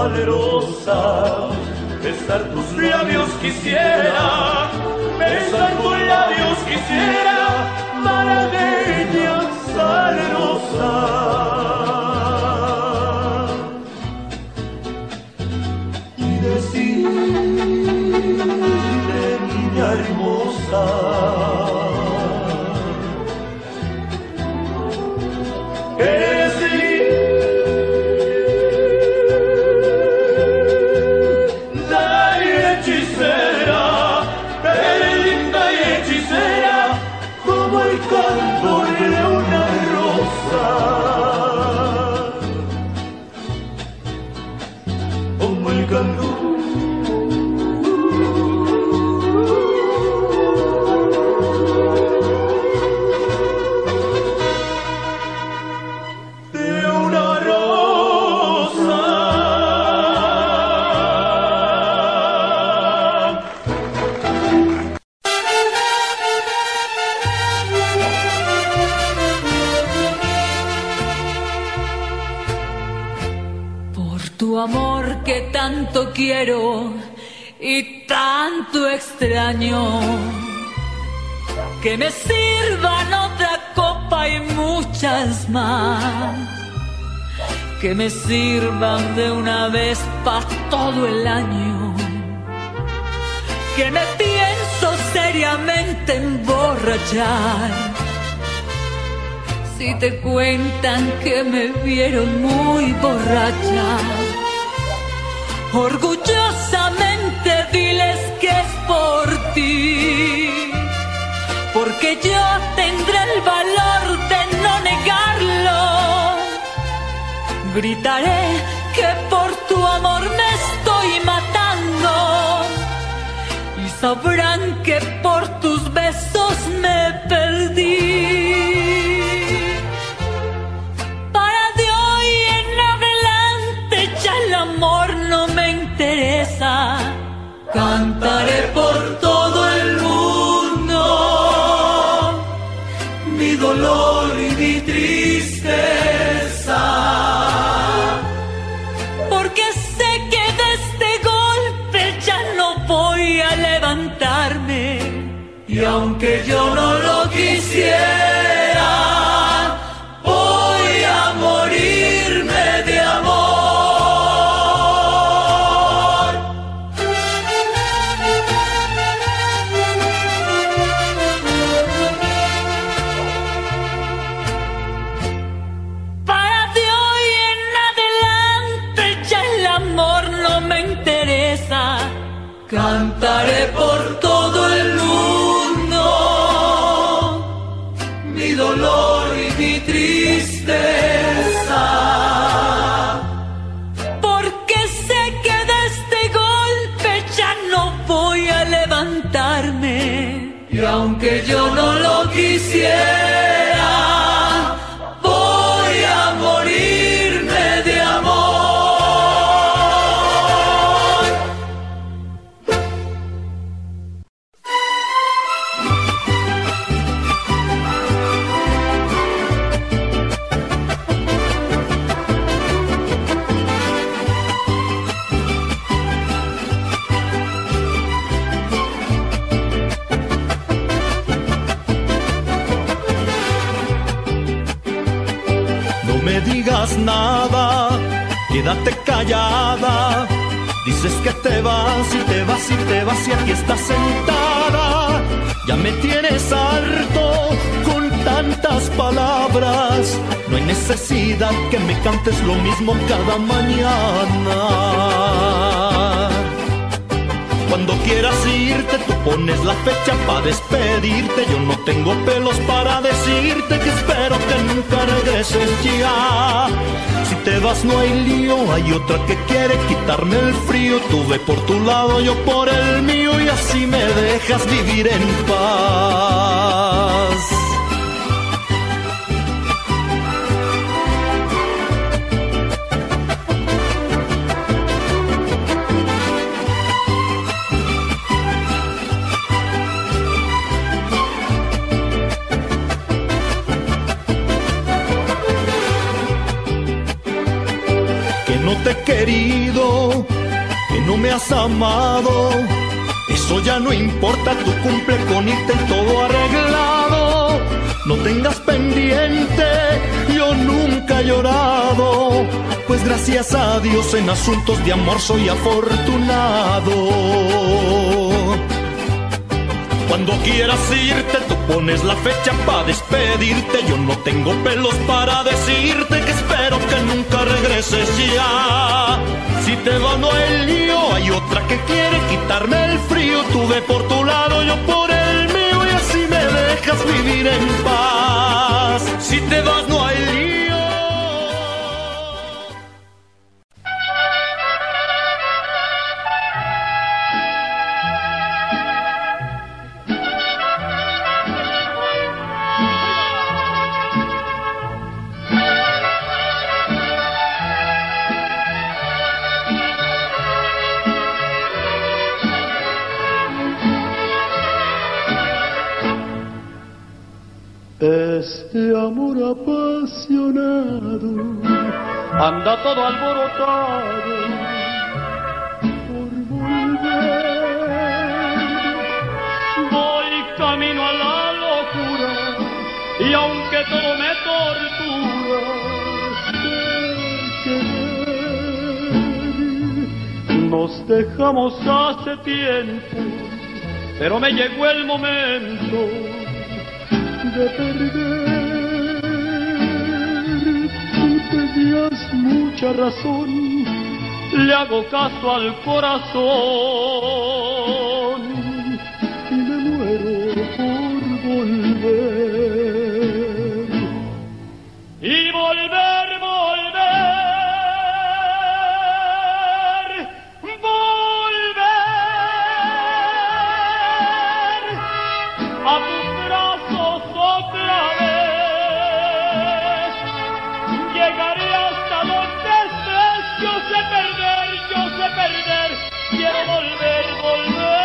Salerosa, besar tus labios quisiera, besar tus labios quisiera, malagueña salerosa. Y decirte, niña hermosa, que tanto quiero y tanto extraño, que me sirvan otra copa y muchas más, que me sirvan de una vez para todo el año, que me pienso seriamente emborrachar, si te cuentan que me vieron muy borracha. Orgullosamente diles que es por ti, porque yo tendré el valor de no negarlo. Gritaré que por tu amor me estoy matando y sabrán que por tus besos me perdí. Cantaré por todo el mundo mi dolor y mi tristeza, porque sé que de este golpe ya no voy a levantarme. Y aunque yo no lo quisiera, voy a morirme de amor. Cantaré por todo el mundo mi dolor y mi tristeza, porque sé que de este golpe ya no voy a levantarme. Y aunque yo no lo quisiera, voy a morirme de amor. me digas nada, quédate callada. Dices que te vas y te vas y te vas y aquí estás sentada. Ya me tienes harto con tantas palabras. No hay necesidad que me cantes lo mismo cada mañana. Cuando quieras irte, tú pones la fecha para despedirte. Yo no tengo pelos para decirte que espero que nunca regreses ya. Si te vas no hay lío, hay otra que quiere quitarme el frío. Tú ve por tu lado, yo por el mío, y así me dejas vivir en paz. Te he querido, que no me has amado, eso ya no importa, tú cumple con irte y todo arreglado. No tengas pendiente, yo nunca he llorado, pues gracias a Dios en asuntos de amor soy afortunado. Cuando quieras irte, tú pones la fecha para despedirte. Yo no tengo pelos para decirte que espero que nunca regreses ya. Si te va no el lío, hay otra que quiere quitarme el frío. Tú ve por tu lado, yo por el mío, y así me dejas vivir en paz. Si te vas no hay lío. Este amor apasionado anda todo alborotado por volver. Voy camino a la locura y aunque todo me tortura, nos dejamos hace tiempo, pero me llegó el momento de perder. Tú tenías mucha razón, le hago caso al corazón y me muero por volver. Y volver, volver, volver a tus brazos otra vez. Llegaré hasta donde estés. Yo sé perder, yo sé perder. Quiero volver, volver,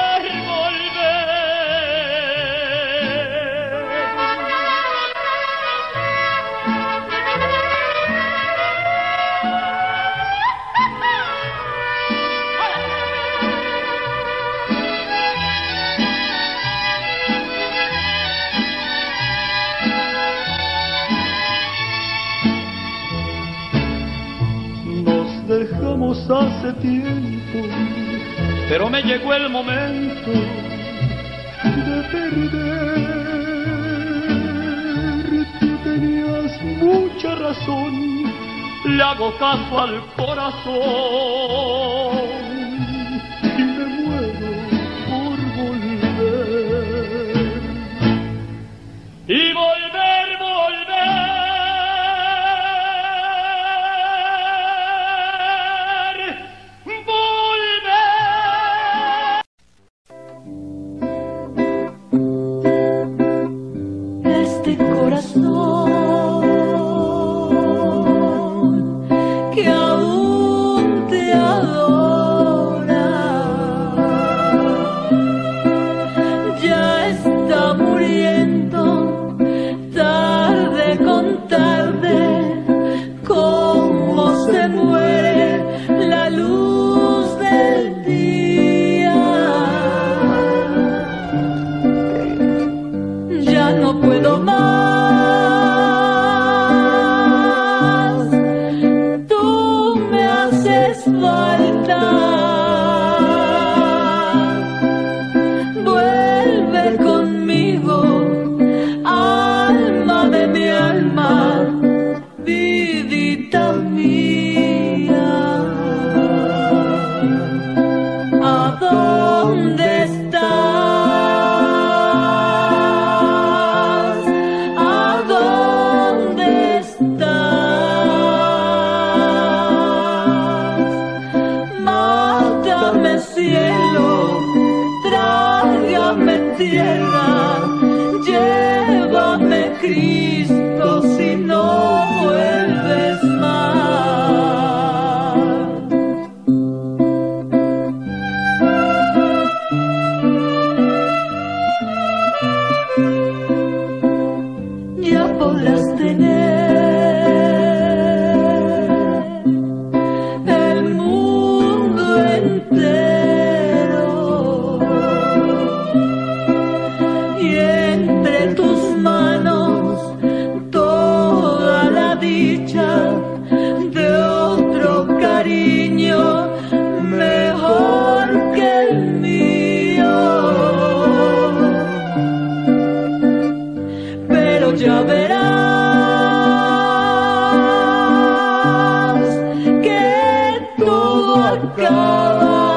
hace tiempo, pero me llegó el momento de perder. Tú tenías mucha razón, le hago caso al corazón y me muero por volver. Y volver, volver. Corazón, que aún te adoro. dicha de otro cariño mejor que el mío. Pero ya verás que todo acaba,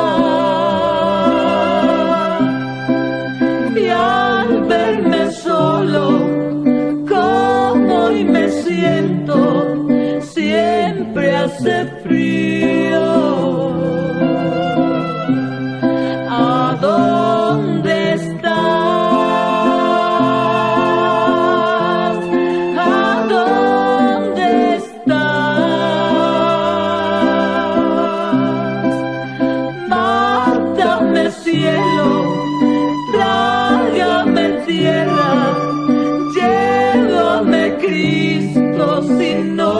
y al verme solo siempre hace frío. ¿A dónde estás? ¿A dónde estás? Mátame, cielo, trágame tierra, llévame, Cristo, si no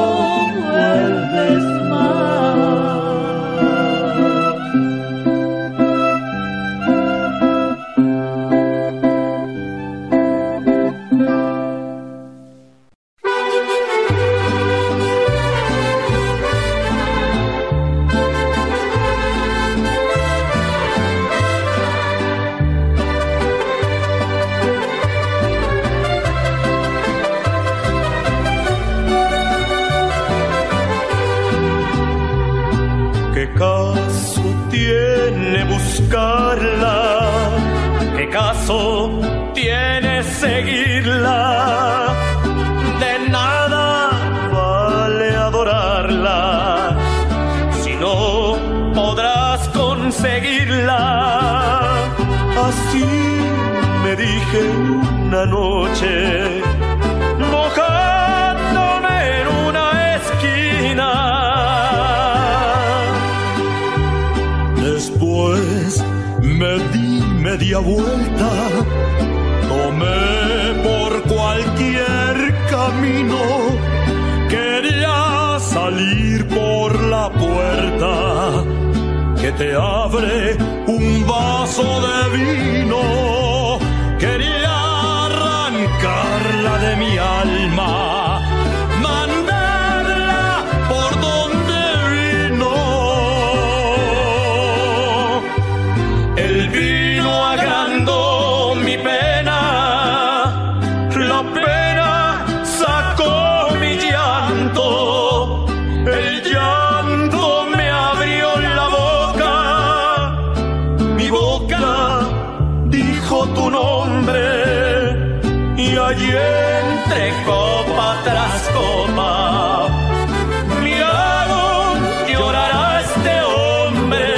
vuelves seguirla. Así me dije una noche, mojándome en una esquina. Después me di media vuelta, tomé por cualquier camino, quería salir por la puerta que te abre un vaso de vino. Quería arrancarla de mi alma, mandarla por donde vino. El vino agrandó mi pena, la pena sacó mi llanto, el llanto. Y entre copa tras copa me hago llorar a este hombre.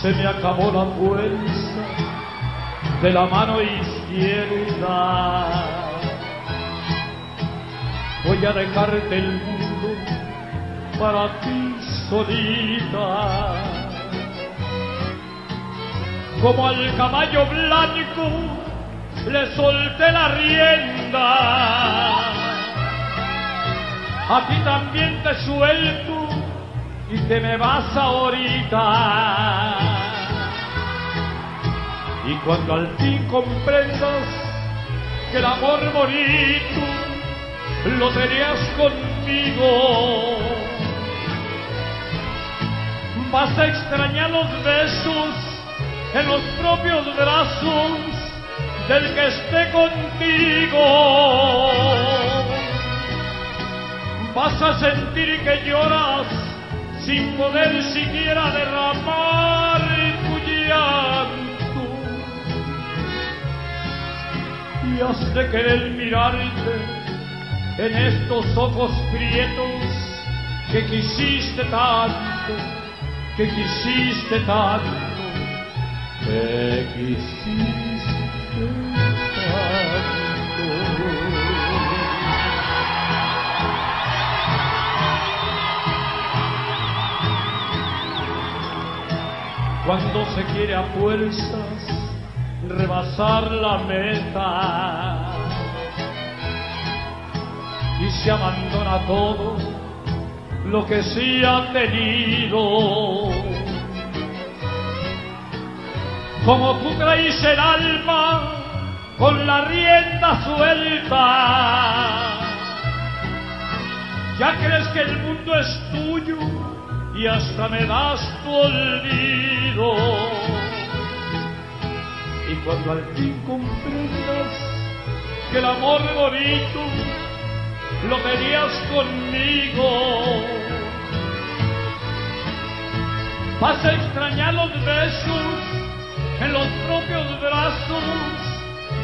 Se me acabó la fuerza de la mano izquierda, voy a dejarte el mundo para ti solita, como al caballo blanco le solté la rienda, a ti también te suelto y te me vas ahorita. Y cuando al fin comprendas que el amor bonito lo tenías conmigo, vas a extrañar los besos en los propios brazos del que esté contigo. Vas a sentir que lloras sin poder siquiera derramar tu llanto. Y has de querer mirarte en estos ojos prietos que quisiste tanto, que quisiste tanto, que quisiste tanto. Cuando se quiere a fuerzas rebasar la meta, se abandona todo lo que sí han tenido. Como tú traes el alma con la rienda suelta, ya crees que el mundo es tuyo y hasta me das tu olvido. Y cuando al fin comprendas que el amor bonito lo tenías conmigo, vas a extrañar los besos en los propios brazos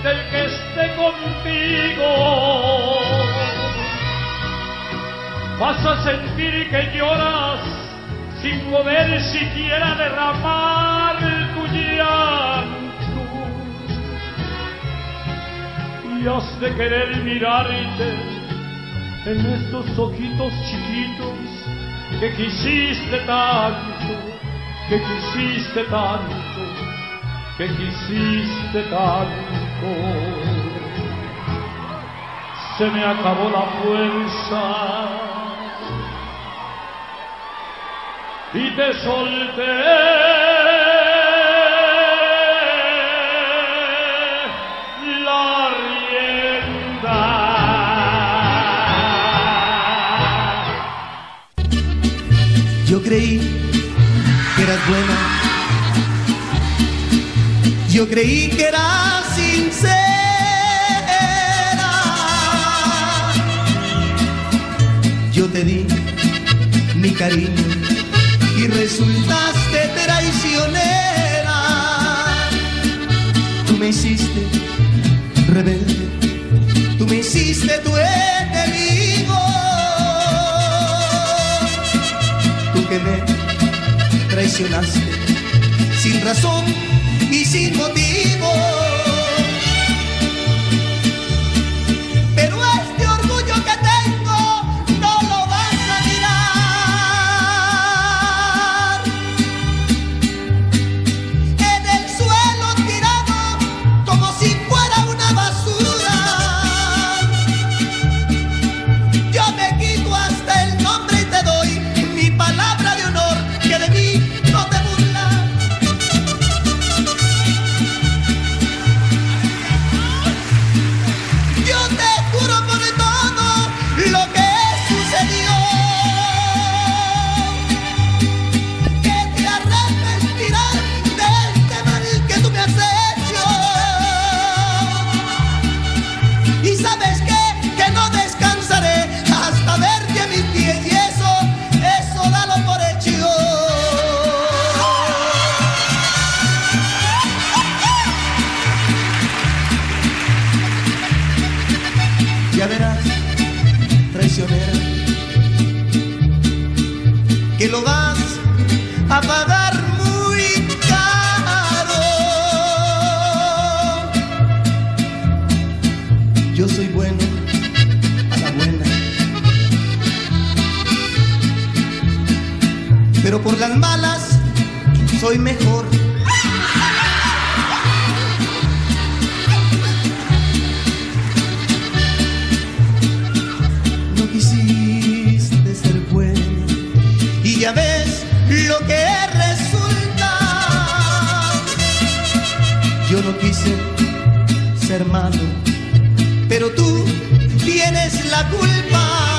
del que esté contigo. Vas a sentir que lloras sin poder siquiera derramar tu llanto, y has de querer mirarte en estos ojitos chiquitos que quisiste tanto, que quisiste tanto, que quisiste tanto. Se me acabó la fuerza y te solté, la rienda. Yo creí que eras buena, yo creí que eras sincera, yo te di mi cariño y resultaste traicionera. Tú me hiciste rebelde, tú me hiciste tu enemigo, tú que me traicionaste sin razón y sin motivo. Pero por las malas soy mejor. No quisiste ser buena y ya ves lo que resulta. Yo no quise ser malo, pero tú tienes la culpa.